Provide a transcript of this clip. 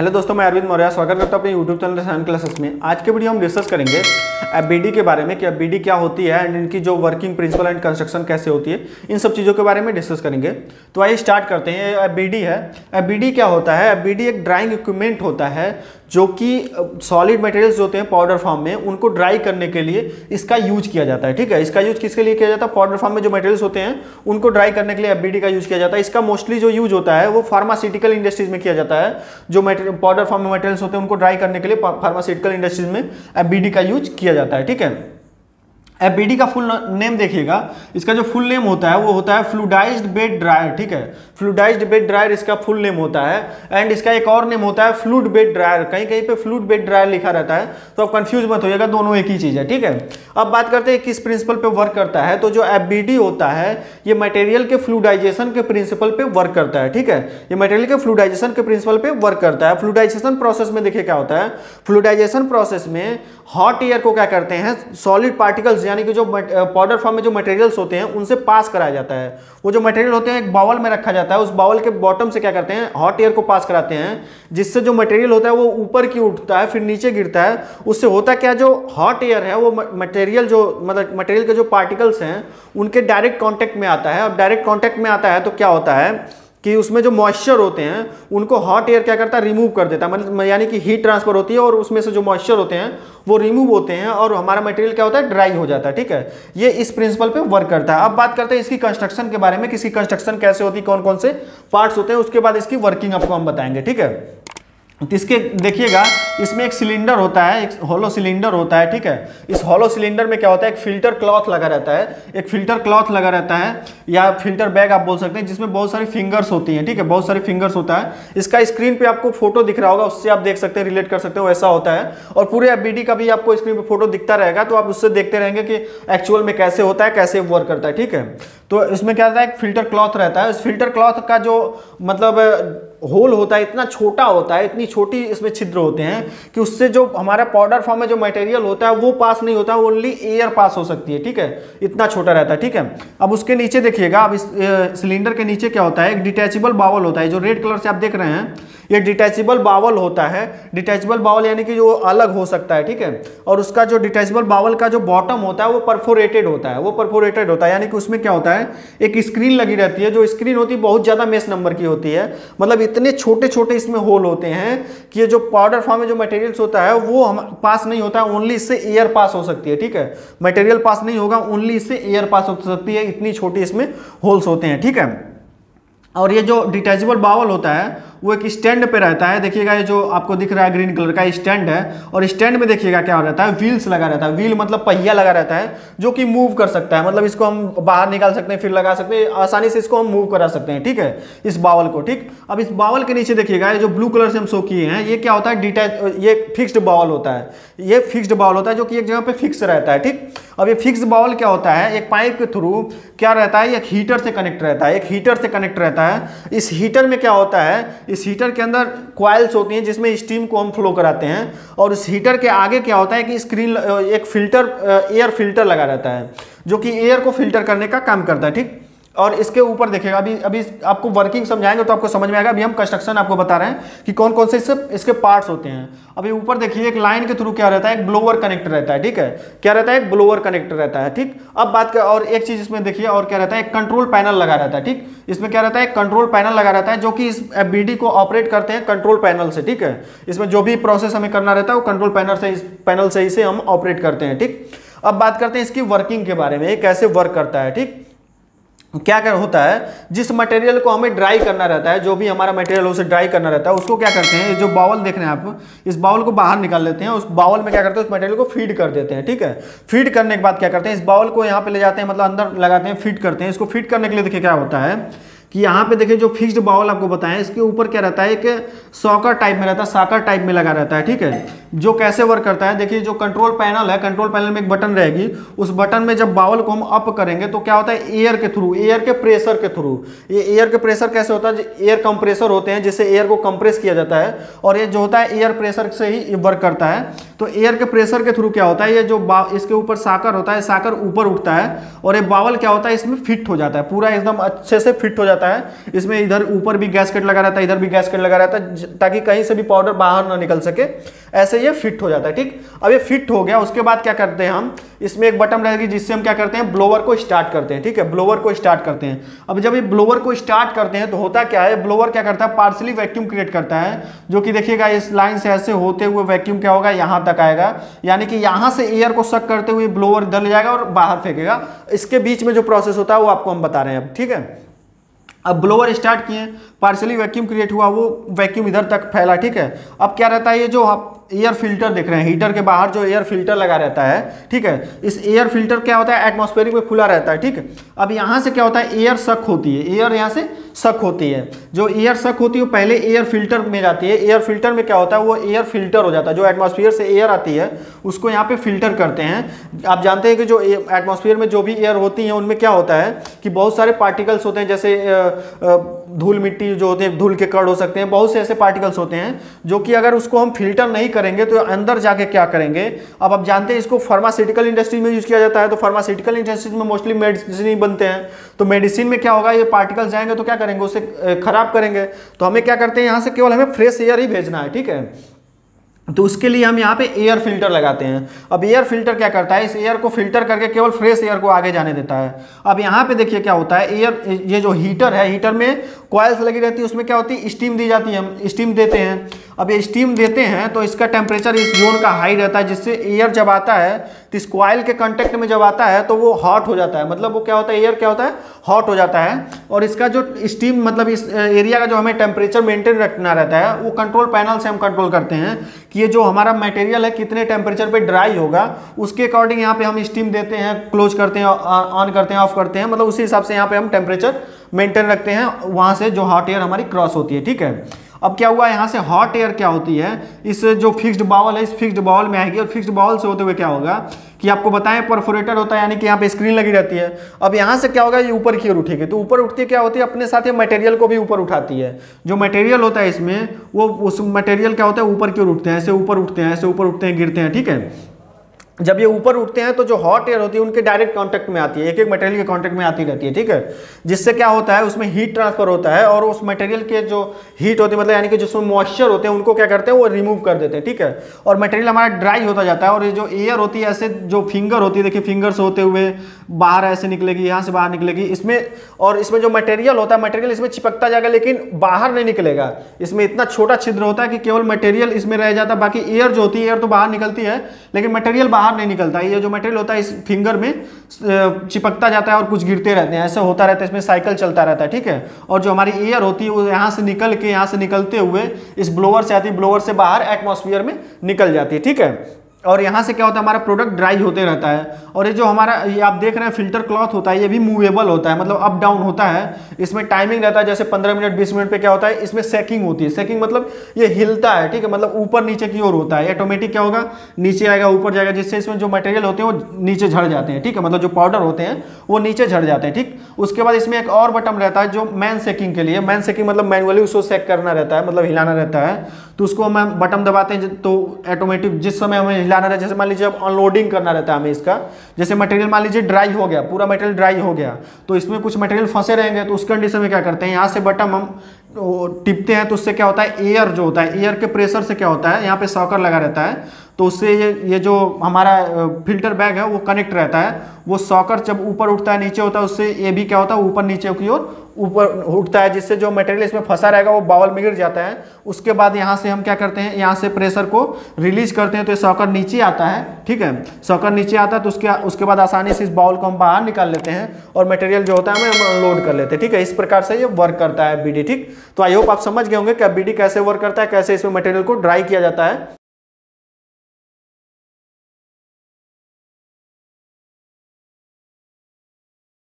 Hello दोस्तों, मैं अरविंद मौर्या स्वागत करता हूं अपने यूट्यूब चैनल रसायन क्लासेस में। आज के वीडियो हम डिस्कस करेंगे एफबीडी के बारे में कि एफबीडी क्या होती है एंड इनकी जो वर्किंग प्रिंसिपल एंड कंस्ट्रक्शन कैसे होती है, इन सब चीज़ों के बारे में डिस्कस करेंगे। तो आइए स्टार्ट करते हैं। एफबीडी है, एफबीडी क्या होता है? एफबीडी एक ड्राइंग इक्विपमेंट होता है जो कि सॉलिड मटेरियल्स जो होते हैं पाउडर फॉर्म में, उनको ड्राई करने के लिए इसका यूज किया जाता है। ठीक है, इसका यूज किसके लिए किया जाता है? पाउडर फॉर्म में जो मटेरियल्स होते हैं उनको ड्राई करने के लिए एफबीडी का यूज किया जाता है। इसका मोस्टली जो यूज होता है वो फार्मास्यूटिकल इंडस्ट्रीज में किया जाता है। जो पाउडर फॉर्म में मटेरियल्स होते हैं उनको ड्राई करने के लिए फार्मास्यूटिकल इंडस्ट्रीज में एफबीडी का यूज किया जाता है। ठीक है, एफबीडी का फुल नेम देखिएगा। इसका जो फुल नेम होता है वो होता है फ्लूडाइज्ड बेड ड्रायर। ठीक है, फ्लूडाइज्ड बेड ड्रायर इसका फुल नेम होता है। एंड इसका एक और नेम होता है फ्लूड बेड ड्रायर। कहीं कहीं पे फ्लूड बेड ड्रायर लिखा रहता है, तो आप कंफ्यूज मत होइएगा, दोनों एक ही चीज़ है। ठीक है, अब बात करते हैं किस प्रिंसिपल पे वर्क करता है। तो जो एफबीडी होता है ये मटेरियल के फ्लूडाइजेशन के प्रिंसिपल पे वर्क करता है। ठीक है, ये मटेरियल के फ्लूडाइजेशन के प्रिंसिपल पे वर्क करता है। फ्लूडाइजेशन प्रोसेस में देखिए क्या होता है। फ्लूडाइजेशन प्रोसेस में हॉट एयर को क्या करते हैं, सॉलिड पार्टिकल्स यानी कि जो पाउडर फॉर्म में जो मटेरियल्स होते हैं उनसे पास कराया जाता है। वो जो मटेरियल होते हैं एक बाउल में रखा जाता है, उस बाउल के बॉटम से क्या करते हैं, हॉट एयर को पास कराते हैं, जिससे जो मटेरियल होता है वो ऊपर की उठता है फिर नीचे गिरता है। उससे होता क्या, जो हॉट एयर है वो मटेरियल जो मतलब मटेरियल के जो पार्टिकल्स हैं उनके डायरेक्ट कॉन्टैक्ट में आता है। अब डायरेक्ट कॉन्टैक्ट में आता है तो क्या होता है कि उसमें जो मॉइस्चर होते हैं उनको हॉट एयर क्या करता है, रिमूव कर देता है। मतलब यानी कि हीट ट्रांसफर होती है और उसमें से जो मॉइस्चर होते हैं वो रिमूव होते हैं और हमारा मटेरियल क्या होता है, ड्राई हो जाता है। ठीक है, ये इस प्रिंसिपल पे वर्क करता है। अब बात करते हैं इसकी कंस्ट्रक्शन के बारे में, किसकी कंस्ट्रक्शन कैसे होती है, कौन कौन से पार्ट्स होते हैं, उसके बाद इसकी वर्किंग आपको हम बताएंगे। ठीक है, इसके देखिएगा, इसमें एक सिलेंडर होता है, एक हॉलो सिलेंडर होता है। ठीक है, इस हॉलो सिलेंडर में क्या होता है, एक फिल्टर क्लॉथ लगा रहता है, एक फिल्टर क्लॉथ लगा रहता है या फिल्टर बैग आप बोल सकते हैं, जिसमें बहुत सारी फिंगर्स होती हैं। ठीक है, बहुत सारी फिंगर्स होता है। इसका स्क्रीन पे आपको फोटो दिख रहा होगा, उससे आप देख सकते हैं, रिलेट कर सकते हो, ऐसा होता है। और पूरे एफबीडी का भी आपको स्क्रीन पर फोटो दिखता रहेगा, तो आप उससे देखते रहेंगे कि एक्चुअल में कैसे होता है, कैसे वर्क करता है। ठीक है, तो इसमें क्या रहता है, एक फिल्टर क्लॉथ रहता है। इस फिल्टर क्लॉथ का जो मतलब होल होता है इतना छोटा होता है, इतनी छोटी इसमें छिद्र होते हैं कि उससे जो हमारा पाउडर फॉर्म में जो मटेरियल होता है वो पास नहीं होता है, ओनली एयर पास हो सकती है। ठीक है, इतना छोटा रहता है। ठीक है, अब उसके नीचे देखिएगा, अब इस सिलेंडर के नीचे क्या होता है, एक डिटैचेबल बाउल होता है। जो रेड कलर से आप देख रहे हैं ये डिटैचेबल बाउल होता है। डिटैचेबल बाउल यानी कि जो अलग हो सकता है। ठीक है, और उसका जो डिटैचेबल बाउल का जो बॉटम होता है वो परफोरेटेड होता है, वो परफोरेटेड होता है यानी कि उसमें क्या होता है, एक स्क्रीन लगी रहती है। जो स्क्रीन होती है बहुत ज़्यादा मेस नंबर की होती है, मतलब इतने छोटे छोटे इसमें होल होते हैं कि ये जो पाउडर फॉर्म में जो मटेरियल्स होता है वो हम पास नहीं होता है, ओनली इससे एयर पास हो सकती है। ठीक है, मटेरियल पास नहीं होगा, ओनली इससे एयर पास हो सकती है, इतनी छोटी इसमें होल्स होते हैं। ठीक है, और ये जो डिटैचेबल बाउल होता है वो एक स्टैंड पे रहता है। देखिएगा, ये जो आपको दिख रहा है ग्रीन कलर का स्टैंड है, और स्टैंड में देखिएगा क्या हो रहता है, व्हील्स लगा रहता है। व्हील मतलब पहिया लगा रहता है जो कि मूव कर सकता है, मतलब इसको हम बाहर निकाल सकते हैं, फिर लगा सकते हैं, आसानी से इसको हम मूव करा सकते हैं। ठीक है, इस बावल को। ठीक, अब इस बावल के नीचे देखिएगा, ये जो ब्लू कलर से हम शो किए हैं ये क्या होता है, ये फिक्स्ड बावल होता है, ये फिक्स्ड बावल होता है जो कि एक जगह पर फिक्स रहता है। ठीक, अब ये फिक्स्ड बावल क्या होता है, एक पाइप के थ्रू क्या रहता है, एक हीटर से कनेक्ट रहता है, एक हीटर से कनेक्ट रहता है। इस हीटर में क्या होता है, इस हीटर के अंदर क्वाइल्स होती हैं जिसमें स्टीम को हम फ्लो कराते हैं, और इस हीटर के आगे क्या होता है कि स्क्रीन, एक फिल्टर, एयर फिल्टर लगा रहता है जो कि एयर को फिल्टर करने का काम करता है। ठीक, और इसके ऊपर देखिएगा, अभी आपको वर्किंग समझाएंगे तो आपको समझ में आएगा। अभी हम कंस्ट्रक्शन आपको बता रहे हैं कि कौन कौन से इसके पार्ट्स होते हैं। अभी ऊपर देखिए एक लाइन के थ्रू क्या रहता है, एक ब्लोअर कनेक्ट रहता है। ठीक है, क्या रहता है, एक ब्लोअर कनेक्ट रहता है। ठीक, अब बात कर, और एक चीज इसमें देखिए और क्या रहता है, एक कंट्रोल पैनल लगा रहता है। ठीक, इसमें क्या रहता है, एक कंट्रोल पैनल लगा रहता है जो कि इस एफबीडी को ऑपरेट करते हैं कंट्रोल पैनल से। ठीक है, इसमें जो भी प्रोसेस हमें करना रहता है वो कंट्रोल पैनल से, इस पैनल से इसे हम ऑपरेट करते हैं। ठीक, अब बात करते हैं इसकी वर्किंग के बारे में, ये कैसे वर्क करता है। ठीक, क्या क्या होता है, जिस मटेरियल को हमें ड्राई करना रहता है, जो भी हमारा मटेरियल उसे ड्राई करना रहता है, उसको क्या करते हैं, जो बाउल देख रहे हैं आप, इस बाउल को बाहर निकाल लेते हैं, उस बाउल में क्या करते हैं, उस मटेरियल को फीड कर देते हैं। ठीक है, फीड करने के बाद क्या करते हैं, इस बाउल को यहाँ पे ले जाते हैं, मतलब अंदर लगाते हैं, फीड करते हैं। इसको फीड करने के लिए देखिए क्या होता है कि यहाँ पे देखिए जो फिक्स्ड बाउल आपको बताएं, इसके ऊपर क्या रहता है, एक सॉकर टाइप में रहता है, साकर टाइप में लगा रहता है। ठीक है, जो कैसे वर्क करता है, देखिए जो कंट्रोल पैनल है, कंट्रोल पैनल में एक बटन रहेगी, उस बटन में जब बाउल को हम अप करेंगे तो क्या होता है, एयर के थ्रू, एयर के प्रेशर के थ्रू, ये एयर के प्रेशर कैसे होता है, एयर कंप्रेसर होते हैं जिससे एयर को कंप्रेस किया जाता है, और ये जो होता है एयर प्रेशर से ही वर्क करता है। तो एयर के प्रेशर के थ्रू क्या होता है, ये जो इसके ऊपर साकर होता है, साकर ऊपर उठता है और ये बाउल क्या होता है इसमें फिट हो जाता है, पूरा एकदम अच्छे से फिट हो जाता है जाता है। इसमें इधर ऊपर भी गैसकेट लगा रहता है, इधर भी गैसकेट लगा रहता है, ताकि कहीं से भी पाउडर बाहर ना निकल सके। ऐसे ये फिट हो जाता है। ठीक, अब ये फिट हो गया, उसके बाद क्या करते हैं हम, इसमें एक बटन रहेगी जिससे हम क्या करते हैं, ब्लोअर को स्टार्ट करते हैं। ठीक है, ब्लोअर को स्टार्ट करते हैं। अब जब ये ब्लोअर को स्टार्ट करते हैं तो होता क्या है, ब्लोअर क्या करता है, पार्शियली वैक्यूम क्रिएट करता है, जो कि देखिएगा इस लाइन से ऐसे होते हुए वैक्यूम क्या होगा, यहाँ तक आएगा, यानी कि यहाँ से एयर को सक करते हुए ब्लोअर इधर ले जाएगा और बाहर फेंकेगा। इसके बीच में जो प्रोसेस होता है वो आपको हम बता रहे हैं अब। ठीक है, अब ब्लोअर स्टार्ट किए, पार्शियली वैक्यूम क्रिएट हुआ, वो वैक्यूम इधर तक फैला। ठीक है, अब क्या रहता है, ये जो आप एयर फिल्टर देख रहे हैं, हीटर के बाहर जो एयर फिल्टर लगा रहता है, ठीक है, इस एयर फिल्टर क्या होता है, एटमॉस्फेरिक में खुला रहता है। ठीक है, अब यहाँ से क्या होता है, एयर सक होती है, एयर यहाँ से सक होती है, जो एयर सक होती है वो पहले एयर फिल्टर में जाती है। एयर फिल्टर में क्या होता है, वो एयर फिल्टर हो जाता है, जो एटमॉस्फेयर से एयर आती है उसको यहाँ पे फिल्टर करते हैं। आप जानते हैं कि जो एटमॉस्फेयर में जो भी एयर होती है उनमें क्या होता है कि बहुत सारे पार्टिकल्स होते हैं, जैसे धूल मिट्टी जो होते हैं, धूल के कण हो सकते हैं, बहुत से ऐसे पार्टिकल्स होते हैं जो कि अगर उसको हम फिल्टर नहीं करेंगे तो अंदर जाके क्या करेंगे। अब आप जानते हैं इसको फार्मास्यूटिकल इंडस्ट्री में यूज किया जाता है, तो फार्मास्यूटिकल इंडस्ट्री में मोस्टली मेडिसिन बनते हैं, तो मेडिसिन में क्या होगा, ये पार्टिकल्स जाएंगे तो क्या करेंगे, उसे खराब करेंगे। तो हमें क्या करते हैं, यहाँ से केवल हमें फ्रेश एयर ही भेजना है। ठीक है, तो उसके लिए हम यहाँ पे एयर फिल्टर लगाते हैं। अब एयर फिल्टर क्या करता है, इस एयर को फिल्टर करके केवल फ्रेश एयर को आगे जाने देता है। अब यहाँ पे देखिए क्या होता है, एयर ये जो हीटर है, हीटर में कॉइल्स लगी रहती है, उसमें क्या होती है, स्टीम दी जाती है, हम स्टीम देते हैं। अब ये स्टीम देते हैं तो इसका टेम्परेचर इस जोन का हाई रहता है, जिससे एयर जब आता है तो इस कॉइल के कंटेक्ट में जब आता है तो वो हॉट हो जाता है, मतलब वो क्या होता है, एयर क्या होता है, हॉट हो जाता है। और इसका जो स्टीम, मतलब इस एरिया का जो हमें टेम्परेचर मेंटेन रखना रहता है, वो कंट्रोल पैनल से हम कंट्रोल करते हैं कि ये जो हमारा मटेरियल है कितने टेम्परेचर पे ड्राई होगा, उसके अकॉर्डिंग यहाँ पे हम स्टीम देते हैं, क्लोज करते हैं, ऑन करते हैं, ऑफ करते हैं, मतलब उसी हिसाब से यहाँ पे हम टेम्परेचर मेंटेन रखते हैं, वहाँ से जो हॉट एयर हमारी क्रॉस होती है। ठीक है, अब क्या हुआ, यहाँ से हॉट एयर क्या होती है, इस जो फिक्स्ड बाउल है, इस फिक्स्ड बाउल में आएगी, और फिक्स्ड बाउल से होते हुए क्या होगा कि आपको बताएं परफोरेटर होता है, यानी कि यहाँ पे स्क्रीन लगी रहती है। अब यहाँ से क्या होगा, ये ऊपर की ओर उठेगी, तो ऊपर उठती क्या होती है, अपने साथ ये मटेरियल को भी ऊपर उठाती है, जो मटेरियल होता है इसमें, वो उस मटेरियल क्या होता है, ऊपर की ओर उठते हैं, ऐसे ऊपर उठते हैं, ऐसे ऊपर उठते हैं, गिरते हैं। ठीक है, जब ये ऊपर उठते हैं तो जो हॉट एयर होती है उनके डायरेक्ट कांटेक्ट में आती है, एक एक मटेरियल के कांटेक्ट में आती रहती है। ठीक है, जिससे क्या होता है, उसमें हीट ट्रांसफर होता है, और उस मटेरियल के जो हीट होती है, मतलब यानी कि जिसमें मॉइस्चर होते हैं, उनको क्या करते हैं, वो रिमूव कर देते हैं। ठीक है, और मटेरियल हमारा ड्राई होता जाता है। और ये जो एयर होती है, ऐसे जो फिंगर होती है, देखिए फिंगर से होते हुए बाहर ऐसे निकलेगी, यहाँ से बाहर निकलेगी इसमें, और इसमें जो मटेरियल होता है, मटेरियल इसमें चिपकता जाएगा लेकिन बाहर नहीं निकलेगा। इसमें इतना छोटा छिद्र होता है कि केवल मटेरियल इसमें रह जाता है, बाकी एयर जो होती है, एयर तो बाहर निकलती है लेकिन मटेरियल बाहर नहीं निकलता। ये जो मटेरियल होता है इस फिंगर में चिपकता जाता है और कुछ गिरते रहते हैं, ऐसा होता रहता है, इसमें साइकिल चलता रहता है। ठीक है, और जो हमारी एयर होती है वो यहाँ से निकल के, यहाँ से निकलते हुए इस ब्लोअर से आती है, ब्लोअर से बाहर एटमॉस्फेयर में निकल जाती है। ठीक है, और यहाँ से क्या होता है, हमारा प्रोडक्ट ड्राई होते रहता है। और ये जो हमारा, ये आप देख रहे हैं फिल्टर क्लॉथ होता है, ये भी मूवेबल होता है, मतलब अप डाउन होता है, इसमें टाइमिंग रहता है, जैसे 15 मिनट 20 मिनट पे क्या होता है, इसमें सेकिंग होती है। सेकिंग मतलब ये हिलता है, ठीक है, मतलब ऊपर नीचे की ओर होता है, ऑटोमेटिक क्या होगा, नीचे आएगा, ऊपर जाएगा, जिससे इसमें जो मटेरियल होते हैं वो नीचे झड़ जाते हैं। ठीक है, मतलब जो पाउडर होते हैं वो नीचे झड़ जाते हैं। ठीक, उसके बाद इसमें एक और बटन रहता है जो मैन सेकिंग के लिए, मैन सेकिंग मतलब मैनुअली उसको सेक करना रहता है, मतलब हिलाना रहता है, तो उसको हम बटन दबाते हैं तो ऑटोमेटिक जिस समय हमें हिलाना रहता है, जैसे मान लीजिए अब अनलोडिंग करना रहता है हमें इसका, जैसे मटेरियल मान लीजिए ड्राई हो गया, पूरा मटेरियल ड्राई हो गया, तो इसमें कुछ मटेरियल फंसे रहेंगे, तो उस कंडीशन में क्या करते हैं, यहाँ से बटन हम टिपते हैं, तो उससे क्या होता है, एयर जो होता है, एयर के प्रेशर से क्या होता है, यहाँ पे सॉकर लगा रहता है, तो उससे ये जो हमारा फिल्टर बैग है वो कनेक्ट रहता है, वो सॉकर जब ऊपर उठता है नीचे होता है, उससे ये भी क्या होता है, ऊपर नीचे की ओर ऊपर उठता है, जिससे जो मटेरियल इसमें फंसा रहेगा वो बाउल में गिर जाता है। उसके बाद यहाँ से हम क्या करते हैं, यहाँ से प्रेशर को रिलीज करते हैं, तो ये सॉकर नीचे आता है। ठीक है, सॉकर नीचे आता है, तो उसके बाद आसानी से इस बाउल को हम बाहर निकाल लेते हैं और मटेरियल जो होता है हमें अनलोड कर लेते हैं। ठीक है, इस प्रकार से ये वर्क करता है एफबीडी। ठीक, तो आई होप आप समझ गए होंगे कि एफबीडी कैसे वर्क करता है, कैसे इसमें मटेरियल को ड्राई किया जाता है।